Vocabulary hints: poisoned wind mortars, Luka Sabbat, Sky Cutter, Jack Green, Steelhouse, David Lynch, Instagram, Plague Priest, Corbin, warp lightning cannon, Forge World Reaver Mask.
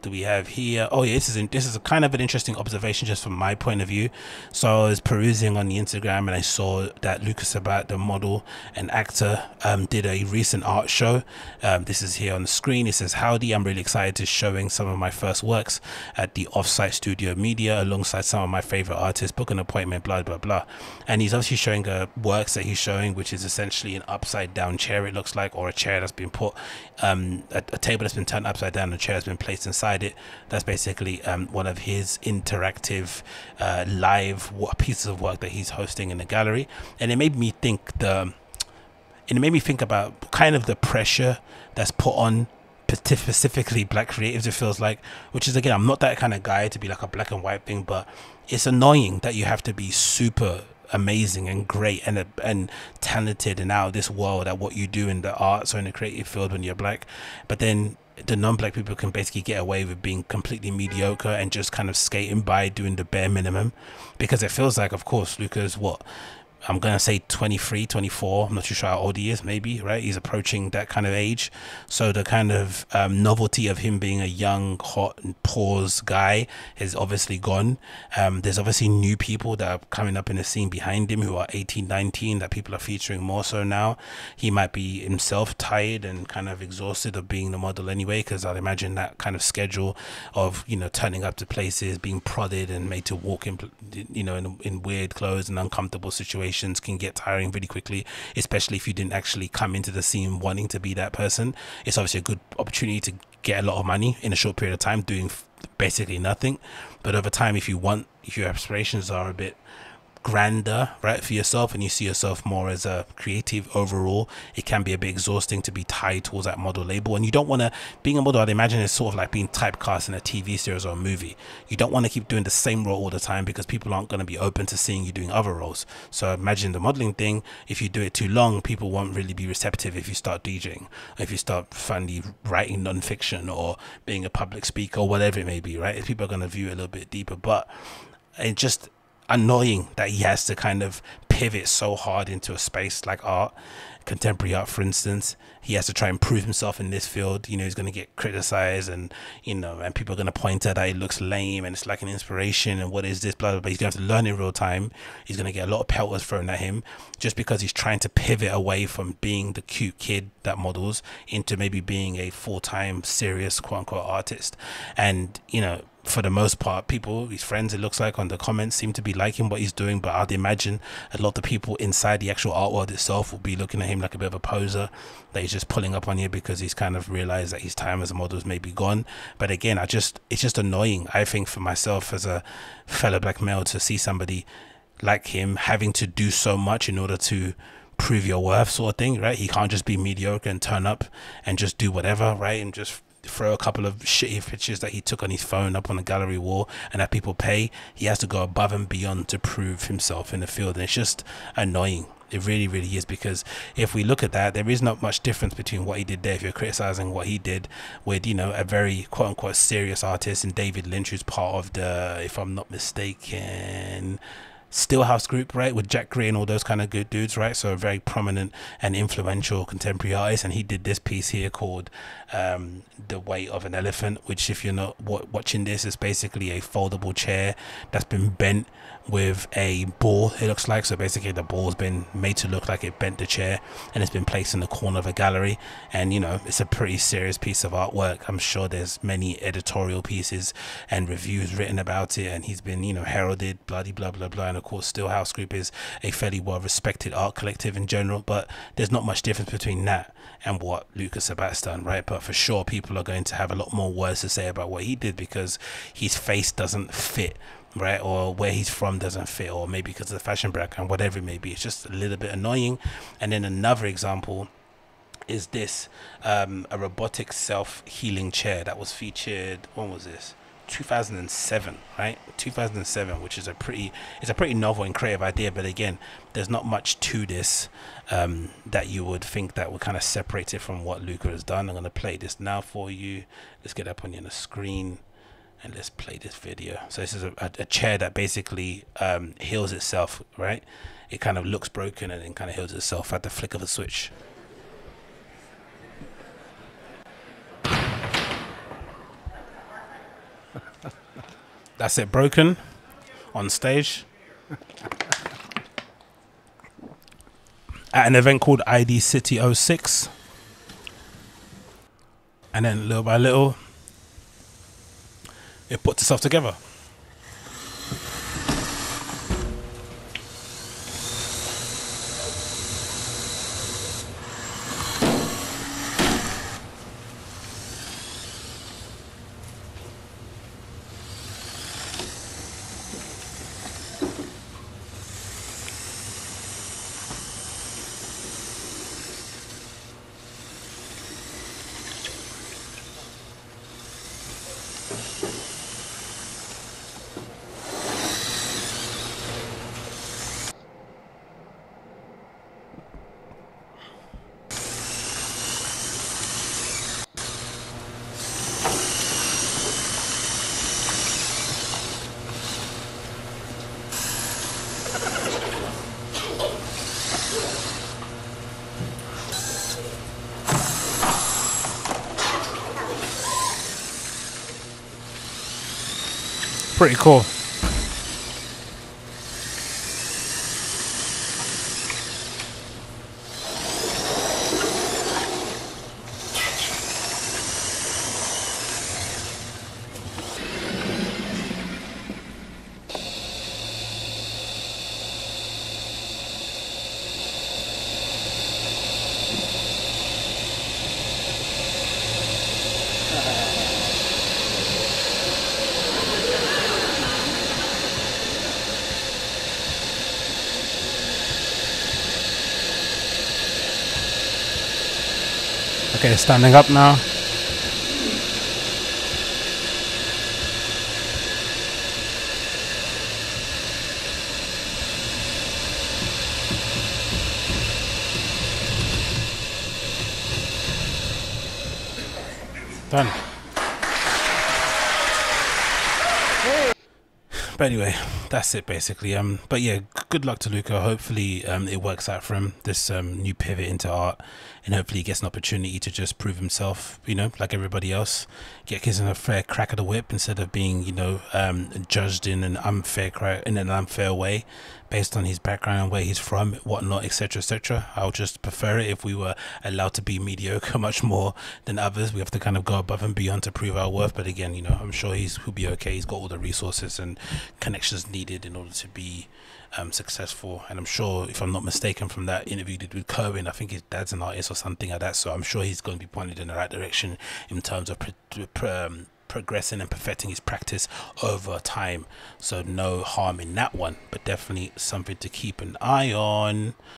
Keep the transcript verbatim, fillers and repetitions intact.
Do we have here? Oh yeah, this is this is a kind of an interesting observation just from my point of view. So I was perusing on the Instagram and I saw that Luka Sabbat, the model and actor, um did a recent art show. Um this is here on the screen. It says, "Howdy, I'm really excited to showing some of my first works at the Offsite Studio Media alongside some of my favorite artists. Book an appointment, blah blah blah." And he's obviously showing uh, works that he's showing, which is essentially an upside down chair, it looks like, or a chair that's been put um a, a table that's been turned upside down and a chair has been placed inside it. That's basically um, one of his interactive uh, live pieces of work that he's hosting in the gallery. And it made me think the it made me think about kind of the pressure that's put on specifically black creatives, it feels like, which is, again, I'm not that kind of guy to be like a black and white thing, but it's annoying that you have to be super amazing and great and and talented and out of this world at what you do in the arts or in the creative field when you're black, but then the non-black people can basically get away with being completely mediocre and just kind of skating by, doing the bare minimum. Because it feels like, of course, Luka's what, I'm gonna say twenty-three, twenty-four, I'm not too sure how old he is, maybe, right? He's approaching that kind of age. So the kind of um, novelty of him being a young, hot and pause guy is obviously gone. Um, there's obviously new people that are coming up in the scene behind him who are eighteen, nineteen, that people are featuring more so now. He might be himself tired and kind of exhausted of being the model anyway, because I'd imagine that kind of schedule of, you know, turning up to places, being prodded and made to walk in, you know, in, in weird clothes and uncomfortable situations, can get tiring really quickly, especially if you didn't actually come into the scene wanting to be that person. It's obviously a good opportunity to get a lot of money in a short period of time doing basically nothing, but over time, if you want, if your aspirations are a bit grander, right, for yourself, and you see yourself more as a creative overall, it can be a bit exhausting to be tied towards that model label. And you don't want to, being a model, I'd imagine, is sort of like being typecast in a T V series or a movie. You don't want to keep doing the same role all the time because people aren't going to be open to seeing you doing other roles. So imagine the modeling thing, if you do it too long, people won't really be receptive. If you start DJing, if you start finally writing non-fiction or being a public speaker or whatever it may be, right, people are going to view it a little bit deeper. But it just annoying that he has to kind of pivot so hard into a space like art, contemporary art, for instance. He has to try and prove himself in this field. You know, he's going to get criticized, and you know, and people are going to point out that he looks lame and it's like an inspiration and what is this, blah blah blah. He's going to have to learn in real time. He's going to get a lot of pelters thrown at him just because he's trying to pivot away from being the cute kid that models into maybe being a full-time serious quote-unquote artist. And you know, for the most part, people, his friends, it looks like on the comments, seem to be liking what he's doing, but I'd imagine a lot of people inside the actual art world itself will be looking at him like a bit of a poser that he's just pulling up on you because he's kind of realized that his time as a model is maybe gone. But again, I just, it's just annoying, I think, for myself as a fellow black male, to see somebody like him having to do so much in order to prove your worth, sort of thing, right? He can't just be mediocre and turn up and just do whatever, right, and just throw a couple of shitty pictures that he took on his phone up on the gallery wall and that people pay. He has to go above and beyond to prove himself in the field, and it's just annoying. It really, really is, because if we look at that, there is not much difference between what he did there, if you're criticizing what he did with, you know, a very quote unquote serious artist, and David Lynch, who's part of the, if I'm not mistaken, Steelhouse group, right, with Jack Green, all those kind of good dudes, right? So a very prominent and influential contemporary artist, and he did this piece here called um The Weight of an Elephant, which, if you're not watching this, is basically a foldable chair that's been bent with a ball, it looks like. So basically the ball's been made to look like it bent the chair, and it's been placed in the corner of a gallery. And you know, it's a pretty serious piece of artwork. I'm sure there's many editorial pieces and reviews written about it, and he's been, you know, heralded, bloody blah blah blah. And of course, Steelhouse Group is a fairly well respected art collective in general, but there's not much difference between that and what Luka Sabbat's done, right? But for sure, people are going to have a lot more words to say about what he did because his face doesn't fit, right, or where he's from doesn't fit, or maybe because of the fashion background, whatever it may be. It's just a little bit annoying. And then another example is this um a robotic self-healing chair that was featured, when was this, two thousand seven, right, two thousand seven, which is a pretty it's a pretty novel and creative idea. But again, there's not much to this um that you would think that would kind of separate it from what Luka has done. I'm going to play this now for you. Let's get up on the screen and let's play this video. So this is a, a chair that basically um heals itself, right? It kind of looks broken and then kind of heals itself at the flick of a switch. That's it, broken on stage at an event called I D City oh six. And then little by little, it puts itself together. Pretty cool. Okay, standing up now. Done. But anyway, that's it basically. Um, but yeah, good luck to Luka. Hopefully um, it works out for him, this um, new pivot into art, and hopefully he gets an opportunity to just prove himself, you know, like everybody else, get kids in a fair crack of the whip instead of being, you know, um, judged in an unfair cra in an unfair way based on his background, where he's from, whatnot, et cetera, et cetera. I would just prefer it if we were allowed to be mediocre much more than others. We have to kind of go above and beyond to prove our worth. But again, you know, I'm sure he's he'll be okay. He's got all the resources and connections needed in order to be um successful. And I'm sure, if I'm not mistaken, from that interview did with Corbin, I think his dad's an artist or something like that, so I'm sure he's going to be pointed in the right direction in terms of pre pre um, progressing and perfecting his practice over time. So no harm in that one, but definitely something to keep an eye on.